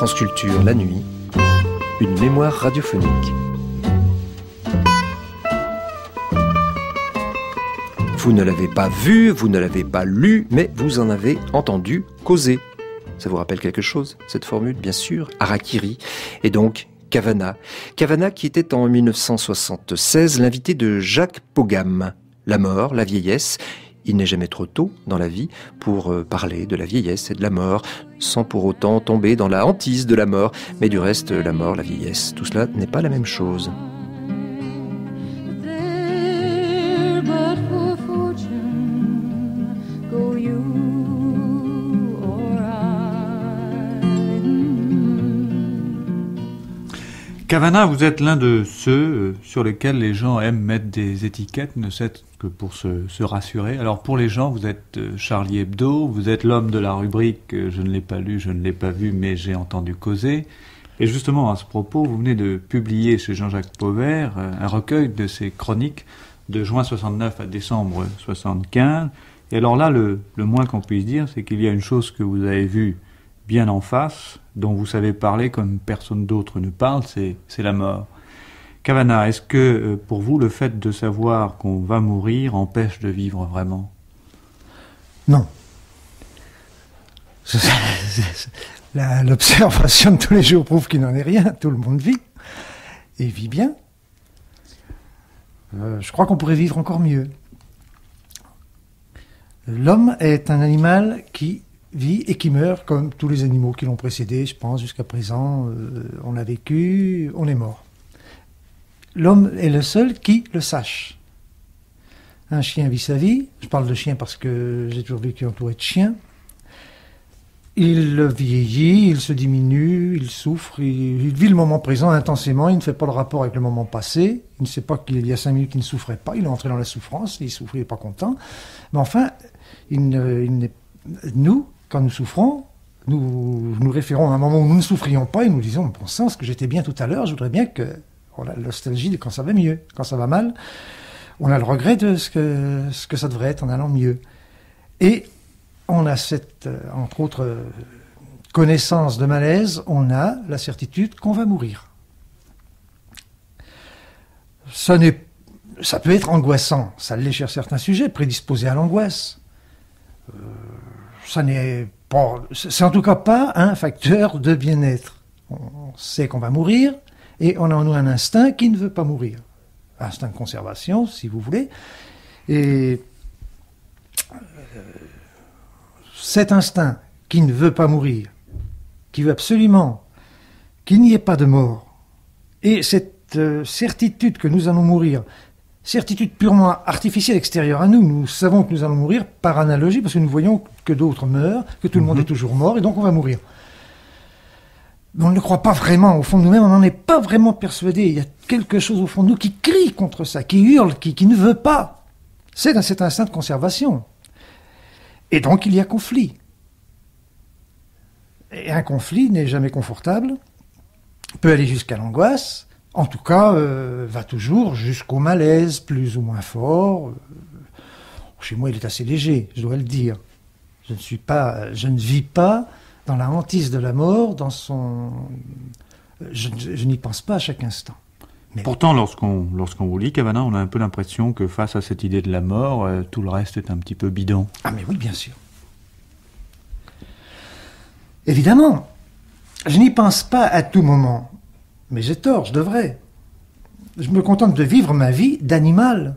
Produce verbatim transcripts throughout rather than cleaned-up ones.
France Culture la nuit, une mémoire radiophonique. Vous ne l'avez pas vu, vous ne l'avez pas lu, mais vous en avez entendu causer. Ça vous rappelle quelque chose, cette formule, bien sûr, Hara-Kiri, et donc Cavanna. Cavanna qui était en mille neuf cent soixante-seize l'invité de Jacques Paugam. La mort, la vieillesse, il n'est jamais trop tôt dans la vie pour parler de la vieillesse et de la mort, sans pour autant tomber dans la hantise de la mort. Mais du reste, la mort, la vieillesse, tout cela n'est pas la même chose. Cavanna, vous êtes l'un de ceux sur lesquels les gens aiment mettre des étiquettes, ne serait-ce que pour se, se rassurer. Alors pour les gens, vous êtes Charlie Hebdo, vous êtes l'homme de la rubrique « Je ne l'ai pas lu, je ne l'ai pas vu, mais j'ai entendu causer ». Et justement, à ce propos, vous venez de publier chez Jean-Jacques Pauvert un recueil de ses chroniques de juin soixante-neuf à décembre soixante-quinze. Et alors là, le, le moins qu'on puisse dire, c'est qu'il y a une chose que vous avez vue bien en face, dont vous savez parler comme personne d'autre ne parle, c'est la mort. Cavanna, est-ce que pour vous, le fait de savoir qu'on va mourir empêche de vivre vraiment? Non. L'observation de tous les jours prouve qu'il n'en est rien. Tout le monde vit, et vit bien. Euh, je crois qu'on pourrait vivre encore mieux. L'homme est un animal qui vit et qui meurt, comme tous les animaux qui l'ont précédé, je pense, jusqu'à présent. Euh, on a vécu, on est mort. L'homme est le seul qui le sache. Un chien vit sa vie, je parle de chien parce que j'ai toujours vécu entouré de chiens. Il vieillit, il se diminue, il souffre, il, il vit le moment présent intensément, il ne fait pas le rapport avec le moment passé, il ne sait pas qu'il y a cinq minutes qu'il ne souffrait pas, il est entré dans la souffrance, il souffrait, il n'est pas content. Mais enfin, il ne, il n'est, nous, quand nous souffrons, nous nous référons à un moment où nous ne souffrions pas et nous disons, bon sang, ce que j'étais bien tout à l'heure, je voudrais bien que... On a la nostalgie de quand ça va mieux, quand ça va mal. On a le regret de ce que, ce que ça devrait être en allant mieux. Et on a cette, entre autres, connaissance de malaise, on a la certitude qu'on va mourir. Ça, n'est, ça peut être angoissant, ça l'est sur certains sujets, prédisposé à l'angoisse. Euh, ça n'est pas, c'est en tout cas pas un facteur de bien-être. On sait qu'on va mourir, et on a en nous un instinct qui ne veut pas mourir. Instinct de conservation, si vous voulez. Et cet instinct qui ne veut pas mourir, qui veut absolument qu'il n'y ait pas de mort, et cette euh, certitude que nous allons mourir, certitude purement artificielle extérieure à nous, nous savons que nous allons mourir par analogie, parce que nous voyons que d'autres meurent, que tout le monde est toujours mort, et donc on va mourir. On ne le croit pas vraiment, au fond de nous-mêmes, on n'en est pas vraiment persuadé. Il y a quelque chose au fond de nous qui crie contre ça, qui hurle, qui, qui ne veut pas. C'est dans cet instinct de conservation. Et donc il y a conflit. Et un conflit n'est jamais confortable, peut aller jusqu'à l'angoisse, en tout cas euh, va toujours jusqu'au malaise, plus ou moins fort. Chez moi il est assez léger, je dois le dire. Je ne suis pas, je ne vis pas dans la hantise de la mort, dans son... Je, je, je n'y pense pas à chaque instant. Mais... Pourtant, lorsqu'on lorsqu'on vous lit Cavanna, on a un peu l'impression que face à cette idée de la mort, euh, tout le reste est un petit peu bidon. Ah mais oui, bien sûr. Évidemment, je n'y pense pas à tout moment. Mais j'ai tort, je devrais. Je me contente de vivre ma vie d'animal.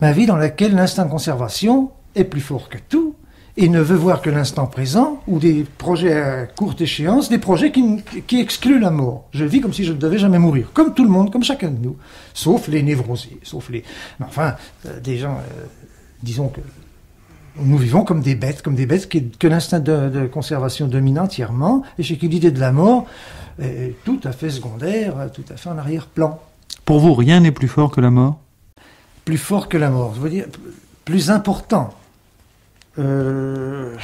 Ma vie dans laquelle l'instinct de conservation est plus fort que tout. Et ne veut voir que l'instant présent, ou des projets à courte échéance, des projets qui, qui excluent la mort. Je vis comme si je ne devais jamais mourir, comme tout le monde, comme chacun de nous, sauf les névrosés, sauf les... Enfin, euh, des gens, euh, disons que nous vivons comme des bêtes, comme des bêtes qui, que l'instinct de, de conservation domine entièrement, et chez qui l'idée de la mort est tout à fait secondaire, tout à fait en arrière-plan. Pour vous, rien n'est plus fort que la mort? Plus fort que la mort, je veux dire, plus important. Euh,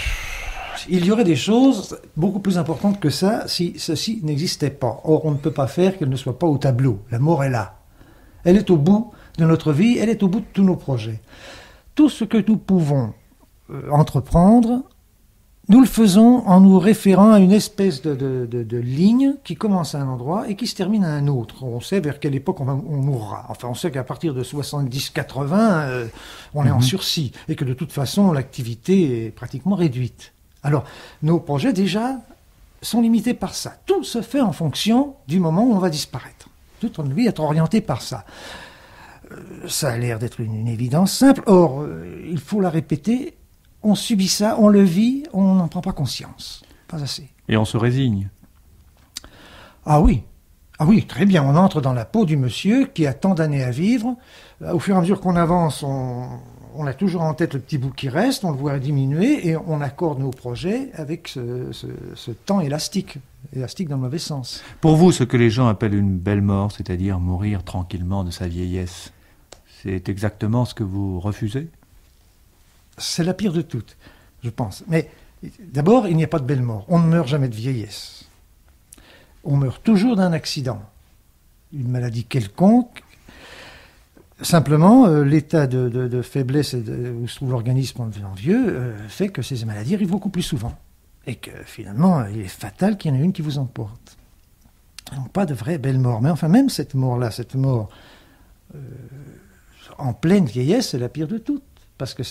il y aurait des choses beaucoup plus importantes que ça si ceci n'existait pas. Or, on ne peut pas faire qu'elle ne soit pas au tableau. La mort est là. Elle est au bout de notre vie, elle est au bout de tous nos projets. Tout ce que nous pouvons euh, entreprendre Nous le faisons en nous référant à une espèce de, de, de, de ligne qui commence à un endroit et qui se termine à un autre. On sait vers quelle époque on, on mourra. Enfin, on sait qu'à partir de soixante-dix quatre-vingts, euh, on est en sursis et que de toute façon, l'activité est pratiquement réduite. Alors, nos projets déjà sont limités par ça. Tout se fait en fonction du moment où on va disparaître. Tout en lui être orienté par ça. Euh, ça a l'air d'être une, une évidence simple. Or, euh, il faut la répéter. On subit ça, on le vit, on n'en prend pas conscience. Pas assez. Et on se résigne. Ah oui. Ah oui, très bien. On entre dans la peau du monsieur qui a tant d'années à vivre. Au fur et à mesure qu'on avance, on, on a toujours en tête le petit bout qui reste, on le voit diminuer et on accorde nos projets avec ce, ce, ce temps élastique. Élastique dans le mauvais sens. Pour vous, ce que les gens appellent une belle mort, c'est-à-dire mourir tranquillement de sa vieillesse, c'est exactement ce que vous refusez ? C'est la pire de toutes, je pense. Mais d'abord, il n'y a pas de belle mort. On ne meurt jamais de vieillesse. On meurt toujours d'un accident, une maladie quelconque. Simplement, euh, l'état de, de, de faiblesse où se trouve l'organisme en devenant vieux euh, fait que ces maladies arrivent beaucoup plus souvent. Et que finalement, il est fatal qu'il y en ait une qui vous emporte. Donc pas de vraie belle mort. Mais enfin, même cette mort-là, cette mort euh, en pleine vieillesse, c'est la pire de toutes. Parce que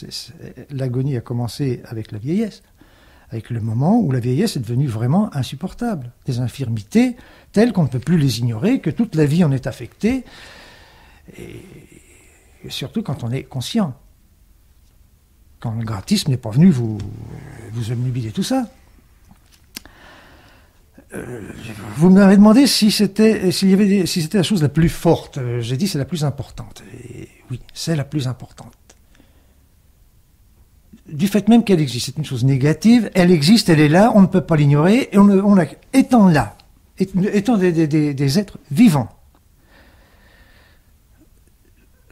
l'agonie a commencé avec la vieillesse, avec le moment où la vieillesse est devenue vraiment insupportable. Des infirmités telles qu'on ne peut plus les ignorer, que toute la vie en est affectée, et, et surtout quand on est conscient. Quand le gratuisme n'est pas venu vous, vous obnubiler tout ça. Euh, vous m'avez demandé si c'était s'il y avait, si c'était la chose la plus forte. J'ai dit c'est la plus importante. Et oui, c'est la plus importante. Du fait même qu'elle existe, c'est une chose négative, elle existe, elle est là, on ne peut pas l'ignorer, et on, on la, étant là, étant des, des, des, des êtres vivants,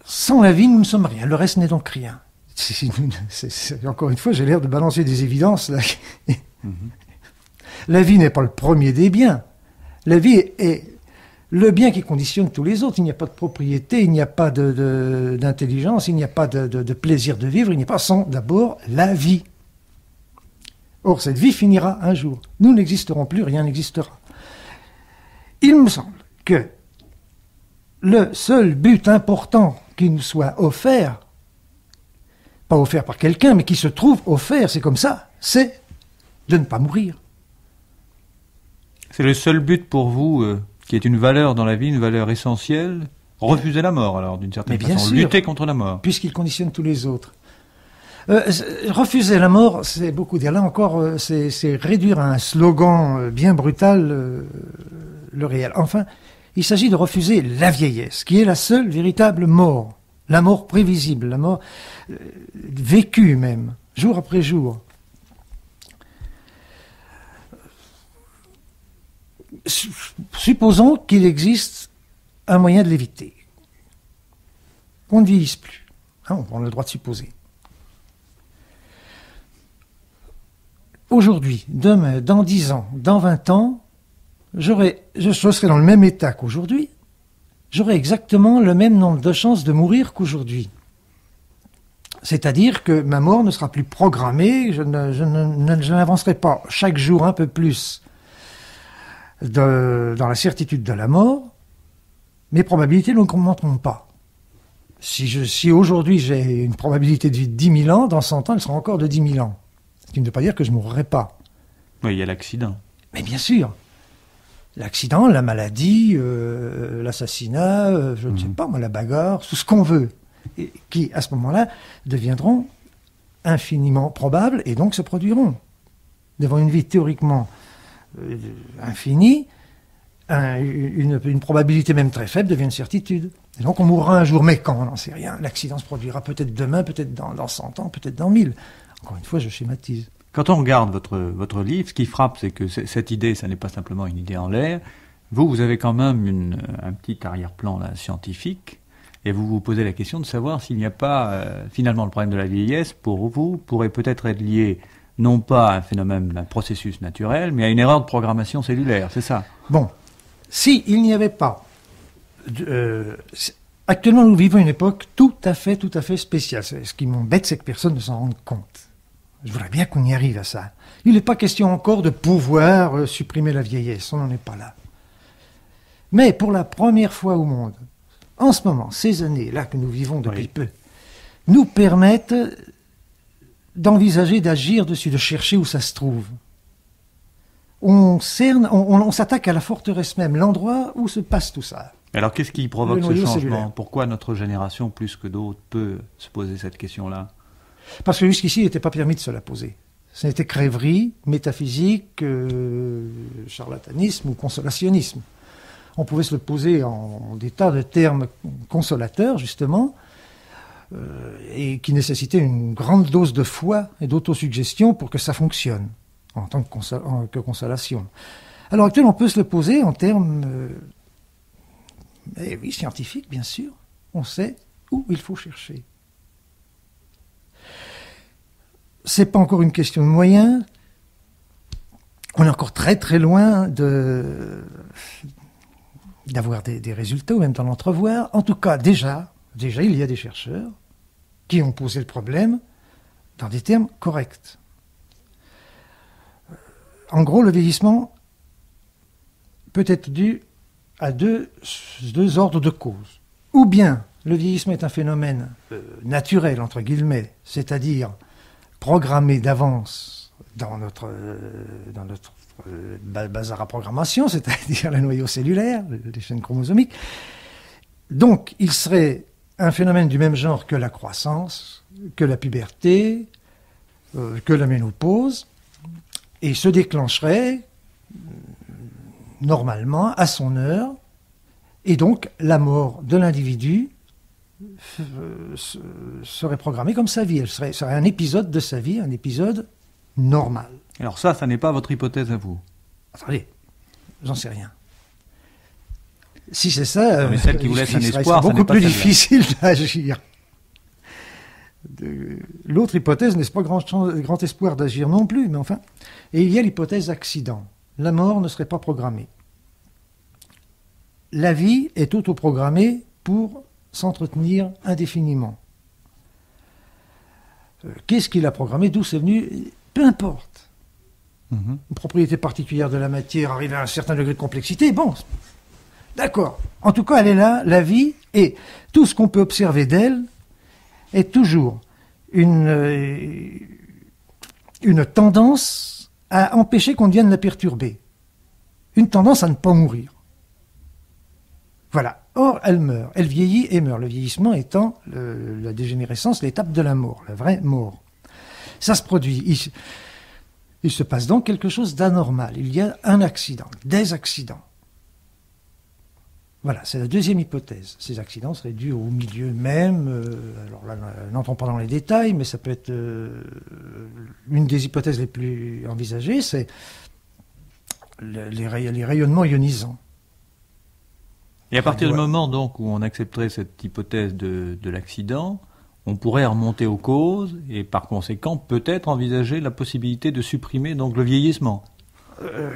sans la vie, nous ne sommes rien, le reste n'est donc rien. C'est, c'est, c'est, encore une fois, j'ai l'air de balancer des évidences, là. Mm-hmm. La vie n'est pas le premier des biens, la vie est, est le bien qui conditionne tous les autres. Il n'y a pas de propriété, il n'y a pas d'intelligence, il n'y a pas de, de, de plaisir de vivre, il n'y a pas sans d'abord la vie. Or, cette vie finira un jour. Nous n'existerons plus, rien n'existera. Il me semble que le seul but important qui nous soit offert, pas offert par quelqu'un, mais qui se trouve offert, c'est comme ça, c'est de ne pas mourir. C'est le seul but pour vous euh... qui est une valeur dans la vie, une valeur essentielle. Refuser la mort, alors, d'une certaine façon. Sûr, lutter contre la mort. Puisqu'il conditionne tous les autres. Euh, refuser la mort, c'est beaucoup dire. Là encore, c'est réduire à un slogan bien brutal euh, le réel. Enfin, il s'agit de refuser la vieillesse, qui est la seule véritable mort. La mort prévisible, la mort euh, vécue même, jour après jour. Supposons qu'il existe un moyen de l'éviter, qu'on ne vieillisse plus. Hein, on a le droit de supposer. Aujourd'hui, demain, dans dix ans, dans vingt ans, je, je serai dans le même état qu'aujourd'hui. J'aurai exactement le même nombre de chances de mourir qu'aujourd'hui. C'est-à-dire que ma mort ne sera plus programmée, je n'avancerai pas chaque jour un peu plus De, dans la certitude de la mort, mes probabilités n'augmenteront pas. Si, si aujourd'hui j'ai une probabilité de vie de dix mille ans, dans cent ans, elle sera encore de dix mille ans. Ce qui ne veut pas dire que je ne mourrai pas. Oui, il y a l'accident. Mais bien sûr. L'accident, la maladie, euh, l'assassinat, euh, je ne mmh. sais pas, moi, la bagarre, tout ce qu'on veut, et qui, à ce moment-là, deviendront infiniment probables et donc se produiront. Devant une vie théoriquement infini, un, une, une probabilité même très faible devient une certitude. Et donc on mourra un jour, mais quand, on n'en sait rien. L'accident se produira peut-être demain, peut-être dans, dans cent ans, peut-être dans mille. Encore une fois, je schématise. Quand on regarde votre, votre livre, ce qui frappe, c'est que cette idée, ça n'est pas simplement une idée en l'air. Vous, vous avez quand même une, un petit arrière-plan scientifique, et vous vous posez la question de savoir s'il n'y a pas, euh, finalement, le problème de la vieillesse, pour vous, pourrait peut-être être lié non pas à un phénomène, un processus naturel, mais à une erreur de programmation cellulaire, c'est ça? Bon, si il n'y avait pas... De, euh, actuellement, nous vivons une époque tout à fait, tout à fait spéciale. Ce qui m'embête, c'est que personne ne s'en rende compte. Je voudrais bien qu'on y arrive à ça. Il n'est pas question encore de pouvoir euh, supprimer la vieillesse, on n'en est pas là. Mais pour la première fois au monde, en ce moment, ces années-là que nous vivons depuis oui. peu, nous permettent d'envisager, d'agir dessus, de chercher où ça se trouve. On cerne, on, on, on s'attaque à la forteresse même, l'endroit où se passe tout ça. Alors qu'est-ce qui provoque ce changement cellulaire. Pourquoi notre génération, plus que d'autres, peut se poser cette question-là? Parce que jusqu'ici, il n'était pas permis de se la poser. Ce n'était crèverie, métaphysique, euh, charlatanisme ou consolationnisme. On pouvait se le poser en des tas de termes consolateurs, justement, euh, et qui nécessitaient une grande dose de foi et d'autosuggestion pour que ça fonctionne, en tant que, conso en, que consolation. À l'heure actuelle, on peut se le poser en termes euh, eh oui, scientifiques, bien sûr. On sait où il faut chercher. C'est pas encore une question de moyens. On est encore très très loin de d'avoir des, des résultats ou même d'en entrevoir. En tout cas, déjà, déjà, il y a des chercheurs qui ont posé le problème dans des termes corrects. En gros, le vieillissement peut être dû à deux, deux ordres de causes. Ou bien, le vieillissement est un phénomène euh, naturel, entre guillemets, c'est-à-dire programmé d'avance dans notre, euh, dans notre euh, bazar à programmation, c'est-à-dire le noyau cellulaire, les chaînes chromosomiques. Donc, il serait un phénomène du même genre que la croissance, que la puberté, euh, que la ménopause, et il se déclencherait euh, normalement à son heure, et donc la mort de l'individu serait programmée comme sa vie. Elle serait, serait un épisode de sa vie, un épisode normal. Alors ça, ça n'est pas votre hypothèse à vous? Attendez, j'en sais rien. Si c'est ça, non, mais celle euh, qui vous laisse un espoir, beaucoup plus difficile d'agir. L'autre hypothèse n'est pas grand, grand espoir d'agir non plus, mais enfin... Et il y a l'hypothèse accident. La mort ne serait pas programmée. La vie est autoprogrammée pour s'entretenir indéfiniment. Euh, Qu'est-ce qu'il a programmé? D'où c'est venu? Peu importe. Mm-hmm. Une propriété particulière de la matière arrive à un certain degré de complexité. Bon, d'accord. En tout cas, elle est là, la vie, et tout ce qu'on peut observer d'elle est toujours une, euh, une tendance à empêcher qu'on vienne la perturber. Une tendance à ne pas mourir. Voilà. Or, elle meurt, elle vieillit et meurt, le vieillissement étant le, la dégénérescence, l'étape de la mort, la vraie mort. Ça se produit. Il, il se passe donc quelque chose d'anormal. Il y a un accident, des accidents. Voilà, c'est la deuxième hypothèse. Ces accidents seraient dus au milieu même. Euh, alors là, n'entrons pas dans les détails, mais ça peut être euh, une des hypothèses les plus envisagées, c'est le, les, les rayonnements ionisants. Et à partir du moment donc où on accepterait cette hypothèse de, de l'accident, on pourrait remonter aux causes et par conséquent peut-être envisager la possibilité de supprimer donc le vieillissement. Euh,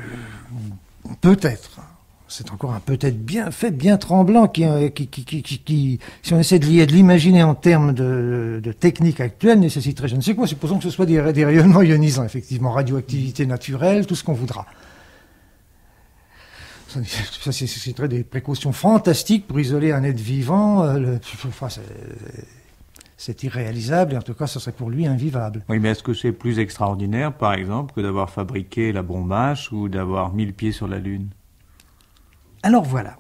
peut-être. C'est encore un peut-être bien fait, bien tremblant qui, qui, qui, qui, qui, qui si on essaie de l'imaginer en termes de, de technique actuelle, nécessiterait je ne sais quoi, supposons que ce soit des, des rayonnements ionisants, effectivement, radioactivité naturelle, tout ce qu'on voudra. Ça nécessiterait des précautions fantastiques pour isoler un être vivant. Le... Enfin, c'est irréalisable et en tout cas, ce serait pour lui invivable. Oui, mais est-ce que c'est plus extraordinaire, par exemple, que d'avoir fabriqué la bombe H ou d'avoir mis le pied sur la Lune? Alors voilà.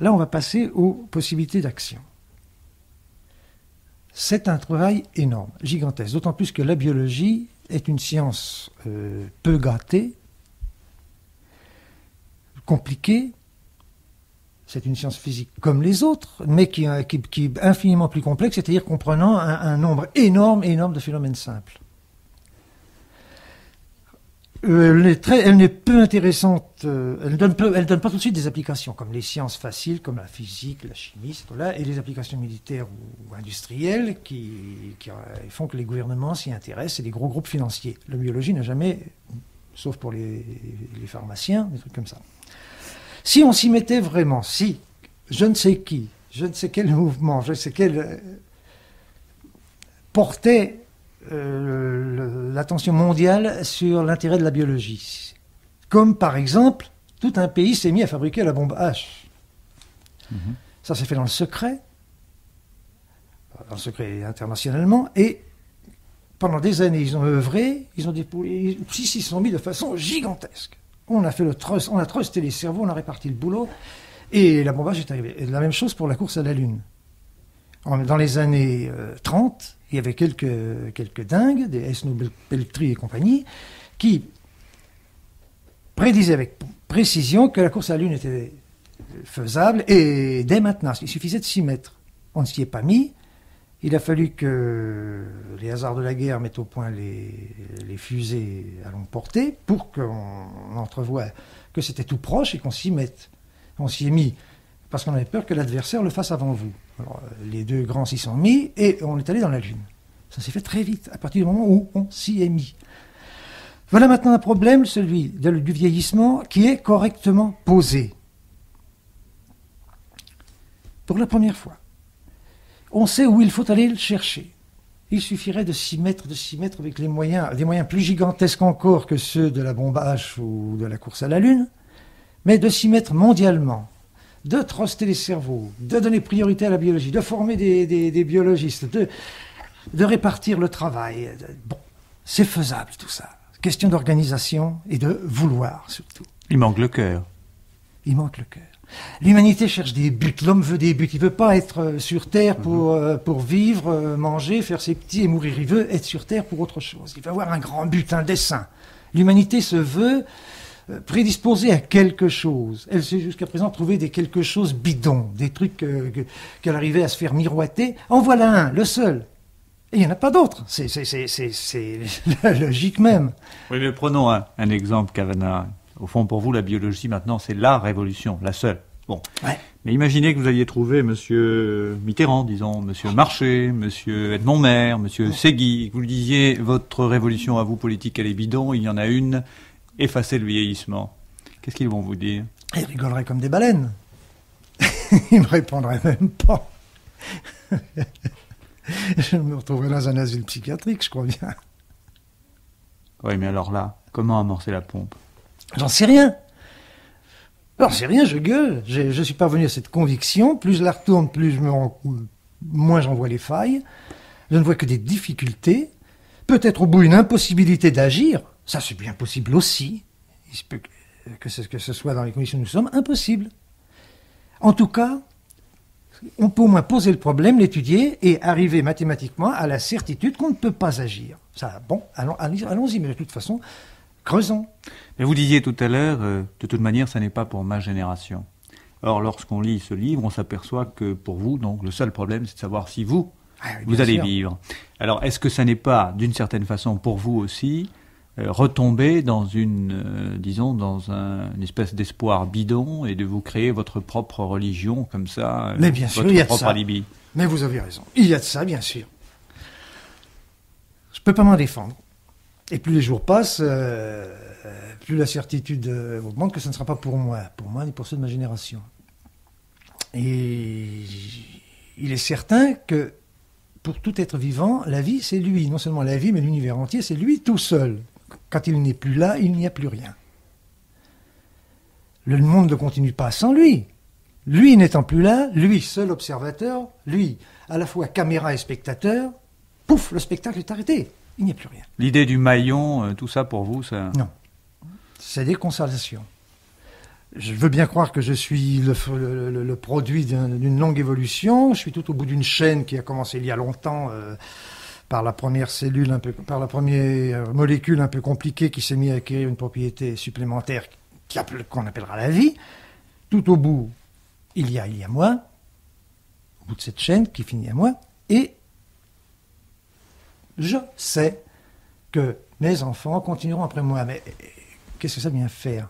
Là, on va passer aux possibilités d'action. C'est un travail énorme, gigantesque, d'autant plus que la biologie est une science euh, peu gâtée, compliquée. C'est une science physique comme les autres, mais qui, qui, qui est infiniment plus complexe, c'est-à-dire comprenant un, un nombre énorme, énorme de phénomènes simples. Euh, elle, est très, elle est peu intéressante, euh, elle ne donne, donne pas tout de suite des applications, comme les sciences faciles, comme la physique, la chimie, tout là, et les applications militaires ou, ou industrielles qui, qui euh, font que les gouvernements s'y intéressent et les gros groupes financiers. La biologie n'a jamais, sauf pour les, les pharmaciens, des trucs comme ça. Si on s'y mettait vraiment, si je ne sais qui, je ne sais quel mouvement, je ne sais quel... Euh, porter euh, l'attention mondiale sur l'intérêt de la biologie. Comme par exemple, tout un pays s'est mis à fabriquer la bombe H. Mmh. Ça s'est fait dans le secret, dans le secret internationalement, et pendant des années, ils ont œuvré, ils ont dépouillé, ils s'y sont mis de façon gigantesque. On a fait le trust, on a trusté les cerveaux, on a réparti le boulot, et la bombe H est arrivée. Et la même chose pour la course à la Lune. Dans les années trente, il y avait quelques, quelques dingues, des Esnault-Pelterie et compagnie, qui prédisaient avec précision que la course à la Lune était faisable, et dès maintenant, il suffisait de s'y mettre. On ne s'y est pas mis. Il a fallu que les hasards de la guerre mettent au point les, les fusées à longue portée pour qu'on entrevoie que c'était tout proche et qu'on s'y mette. On s'y est mis parce qu'on avait peur que l'adversaire le fasse avant vous. Alors, les deux grands s'y sont mis et on est allé dans la Lune. Ça s'est fait très vite, à partir du moment où on s'y est mis. Voilà maintenant un problème, celui de, du vieillissement, qui est correctement posé. Pour la première fois. On sait où il faut aller le chercher. Il suffirait de s'y mettre, de s'y mettre avec les moyens, des moyens plus gigantesques encore que ceux de la bombe H ou de la course à la Lune, mais de s'y mettre mondialement, de truster les cerveaux, de donner priorité à la biologie, de former des, des, des biologistes, de, de répartir le travail. Bon, c'est faisable tout ça. Question d'organisation et de vouloir surtout. Il manque le cœur. Il manque le cœur. L'humanité cherche des buts, l'homme veut des buts, il ne veut pas être sur Terre pour, mmh. euh, pour vivre, euh, manger, faire ses petits et mourir, il veut être sur Terre pour autre chose, il veut avoir un grand but, un dessein. L'humanité se veut euh, prédisposée à quelque chose, elle s'est jusqu'à présent trouvée des quelque chose bidons, des trucs euh, qu'elle qu arrivait à se faire miroiter, en voilà un, le seul. Et il n'y en a pas d'autre, c'est la logique même. Oui, mais prenons un, un exemple, Cavanna. Au fond, pour vous, la biologie, maintenant, c'est la révolution, la seule. Bon. Ouais. Mais imaginez que vous aviez trouvé monsieur Mitterrand, disons, monsieur Marché, monsieur Edmond Maire, monsieur Segui, que vous lui disiez, votre révolution à vous, politique, elle est bidon, il y en a une, effacez le vieillissement. Qu'est-ce qu'ils vont vous dire? Ils rigoleraient comme des baleines. Ils ne me répondraient même pas. Je me retrouverais dans un asile psychiatrique, je crois bien. Oui, mais alors là, comment amorcer la pompe? J'en sais rien. J'en sais rien, je gueule. Je, je suis parvenu à cette conviction. Plus je la retourne, plus je me rends, moins j'en vois les failles. Je ne vois que des difficultés. Peut-être au bout une impossibilité d'agir. Ça, c'est bien possible aussi. Il se peut que, que, ce, que ce soit dans les conditions où nous sommes, impossible. En tout cas, on peut au moins poser le problème, l'étudier et arriver mathématiquement à la certitude qu'on ne peut pas agir. Ça, bon, allons-y, allons mais de toute façon... Creusons. Mais vous disiez tout à l'heure, euh, de toute manière, ça n'est pas pour ma génération. Or, lorsqu'on lit ce livre, on s'aperçoit que pour vous, donc, le seul problème, c'est de savoir si vous, ah, oui, vous allez sûr. vivre. Alors, est-ce que ça n'est pas, d'une certaine façon, pour vous aussi, euh, retomber dans une, euh, disons, dans un, une espèce d'espoir bidon et de vous créer votre propre religion, comme ça, euh, Mais bien votre sûr, il y a propre de ça. alibi? Mais vous avez raison. Il y a de ça, bien sûr. Je ne peux pas m'en défendre. Et plus les jours passent, euh, plus la certitude euh, augmente que ce ne sera pas pour moi, pour moi ni pour ceux de ma génération. Et il est certain que pour tout être vivant, la vie c'est lui, non seulement la vie mais l'univers entier, c'est lui tout seul. Quand il n'est plus là, il n'y a plus rien. Le monde ne continue pas sans lui. Lui n'étant plus là, lui seul observateur, lui à la fois caméra et spectateur, pouf, le spectacle est arrêté. Il n'y a plus rien. L'idée du maillon, euh, tout ça pour vous, ça... Non. C'est des consolations. Je veux bien croire que je suis le, le, le produit d'une un, longue évolution. Je suis tout au bout d'une chaîne qui a commencé il y a longtemps euh, par la première cellule, un peu, par la première molécule un peu compliquée qui s'est mise à acquérir une propriété supplémentaire qu'on appellera la vie. Tout au bout, il y a, il y a moi, au bout de cette chaîne qui finit à moi, et... Je sais que mes enfants continueront après moi, mais qu'est-ce que ça vient faire?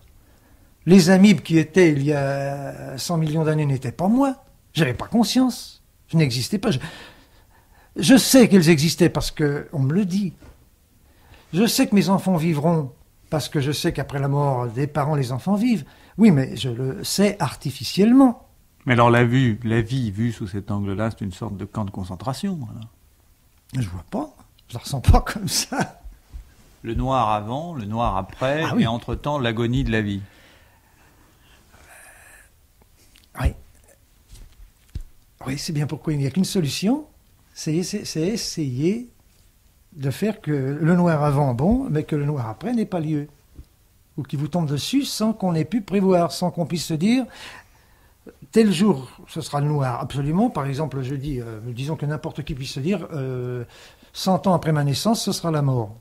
Les amibes qui étaient il y a cent millions d'années n'étaient pas moi. Je n'avais pas conscience. Je n'existais pas. Je, je sais qu'elles existaient parce qu'on me le dit. Je sais que mes enfants vivront parce que je sais qu'après la mort des parents, les enfants vivent. Oui, mais je le sais artificiellement. Mais alors la, vue, la vie vue sous cet angle-là, c'est une sorte de camp de concentration, voilà. Je ne vois pas, je ne la ressens pas comme ça. Le noir avant, le noir après, ah, oui. Et entre-temps, l'agonie de la vie. Euh, oui. Oui, c'est bien pourquoi il n'y a qu'une solution, c'est essayer de faire que le noir avant, bon, mais que le noir après n'ait pas lieu. Ou qu'il vous tombe dessus sans qu'on ait pu prévoir, sans qu'on puisse se dire... Tel jour, ce sera le noir, absolument. Par exemple, jeudi, euh, disons que n'importe qui puisse se dire euh, « cent ans après ma naissance, ce sera la mort ».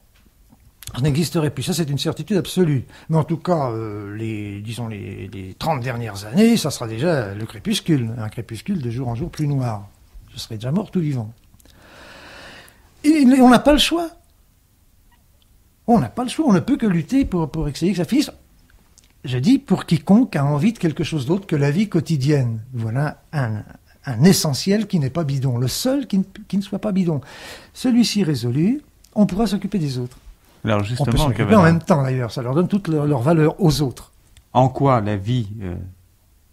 Ça n'existerait plus. Ça, c'est une certitude absolue. Mais en tout cas, euh, les, disons les, les trente dernières années, ça sera déjà le crépuscule. Un crépuscule de jour en jour plus noir. Je serai déjà mort tout vivant. Et on n'a pas le choix. On n'a pas le choix. On ne peut que lutter pour, pour essayer que ça finisse. Je dis pour quiconque a envie de quelque chose d'autre que la vie quotidienne. Voilà un, un essentiel qui n'est pas bidon, le seul qui ne, qui ne soit pas bidon. Celui-ci résolu, on pourra s'occuper des autres. Alors justement, on peut s'occuper en même temps d'ailleurs, ça leur donne toute leur, leur valeur aux autres. En quoi la vie euh,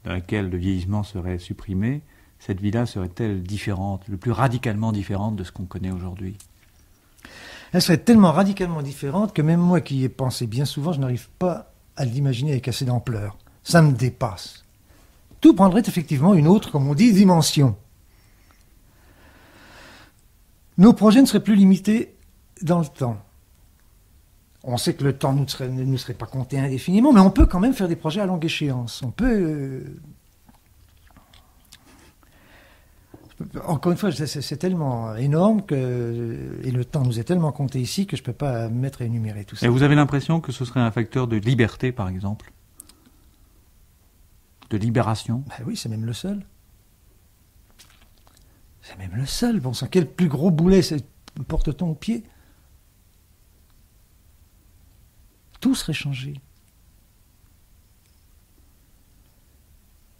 dans laquelle le vieillissement serait supprimé, cette vie-là serait-elle différente, le plus radicalement différente de ce qu'on connaît aujourd'hui ? Elle serait tellement radicalement différente que même moi qui y ai pensé bien souvent, je n'arrive pas à l'imaginer avec assez d'ampleur. Ça me dépasse. Tout prendrait effectivement une autre, comme on dit, dimension. Nos projets ne seraient plus limités dans le temps. On sait que le temps ne serait, ne serait pas compté indéfiniment, mais on peut quand même faire des projets à longue échéance. On peut... Euh... Encore une fois, c'est tellement énorme que, et le temps nous est tellement compté ici que je ne peux pas mettre à énumérer tout ça. Et vous avez l'impression que ce serait un facteur de liberté, par exemple? De libération? Ben oui, c'est même le seul. C'est même le seul. Bon sang, quel plus gros boulet porte-t-on au pied? Tout serait changé.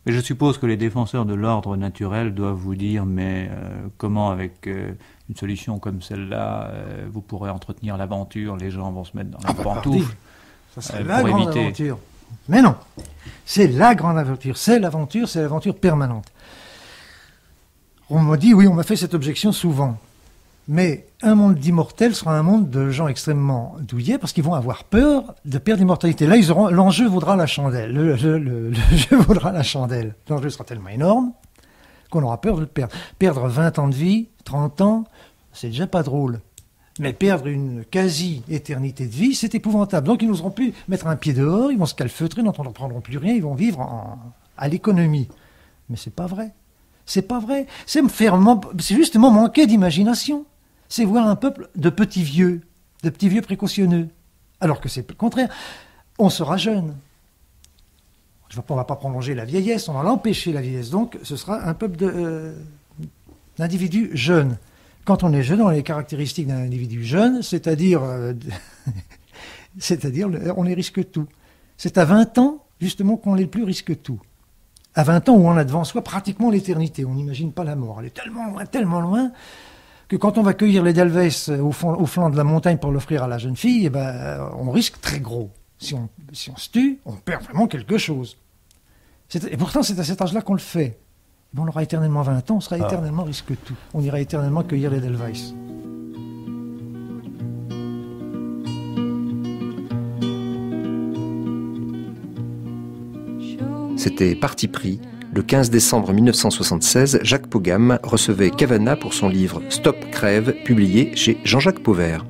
Mais je suppose que les défenseurs de l'ordre naturel doivent vous dire, mais euh, comment avec euh, une solution comme celle-là, euh, vous pourrez entretenir l'aventure, les gens vont se mettre dans la ah bah pantoufle. Ça serait euh, la grande éviter... aventure. Mais non, c'est la grande aventure, c'est l'aventure, c'est l'aventure permanente. On m'a dit, oui, on m'a fait cette objection souvent, mais un monde d'immortels sera un monde de gens extrêmement douillés parce qu'ils vont avoir peur de perdre l'immortalité. Là, ils auront l'enjeu vaudra la chandelle. Le jeu, le, le jeu vaudra la chandelle. L'enjeu sera tellement énorme qu'on aura peur de le perdre. Perdre vingt ans de vie, trente ans, c'est déjà pas drôle. Mais perdre une quasi-éternité de vie, c'est épouvantable. Donc ils n'oseront plus mettre un pied dehors, ils vont se calfeutrer, ils n'en prendront plus rien, ils vont vivre en, à l'économie. Mais c'est pas vrai. C'est pas vrai. C'est me faire, c'est justement manquer d'imagination. C'est voir un peuple de petits vieux, de petits vieux précautionneux. Alors que c'est le contraire. On sera jeune. On ne va pas prolonger la vieillesse, on va l'empêcher la vieillesse. Donc ce sera un peuple d'individus euh, jeunes. Quand on est jeune, on a les caractéristiques d'un individu jeune, c'est-à-dire euh, c'est-à-dire on les risque tout. C'est à vingt ans, justement, qu'on les plus risque tout. À vingt ans, où on a devant soi pratiquement l'éternité. On n'imagine pas la mort. Elle est tellement loin, tellement loin... que quand on va cueillir les dalvès au, au flanc de la montagne pour l'offrir à la jeune fille, eh ben, on risque très gros. Si on, si on se tue, on perd vraiment quelque chose. Et pourtant, c'est à cet âge-là qu'on le fait. Bon, on aura éternellement vingt ans, on sera ah. éternellement risque tout. On ira éternellement cueillir les dalvès. C'était Parti pris. Le quinze décembre mille neuf cent soixante-seize, Jacques Paugam recevait Cavanna pour son livre « Stop Crève », publié chez Jean-Jacques Pauvert.